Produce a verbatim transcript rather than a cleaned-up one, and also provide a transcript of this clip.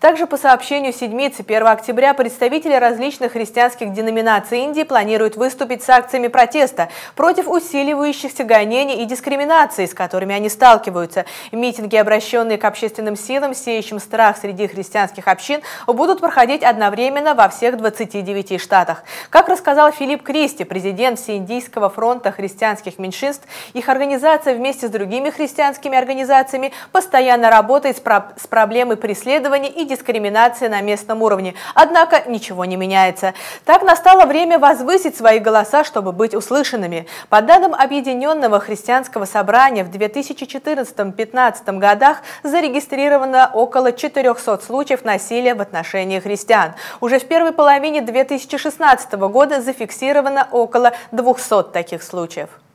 Также по сообщению Седмицы, первого октября представители различных христианских деноминаций Индии планируют выступить с акциями протеста против усиливающихся гонений и дискриминации, с которыми они сталкиваются. Митинги, обращенные к общественным силам, сеющим страх среди христианских общин, будут проходить одновременно во всех двадцати девяти штатах. Как рассказал Филип Кристи, президент Всеиндийского фронта христианских меньшинств, их организация вместе с другими христианскими организациями постоянно работает с, про с проблемой преследования и дискриминации на местном уровне. Однако ничего не меняется. Так настало время возвысить свои голоса, чтобы быть услышанными. По данным Объединенного христианского собрания, в две тысячи четырнадцатом — две тысячи пятнадцатом годах зарегистрировано около четырёхсот случаев насилия в отношении христиан. Уже в первой половине две тысячи шестнадцатого года зафиксировано около двухсот таких случаев.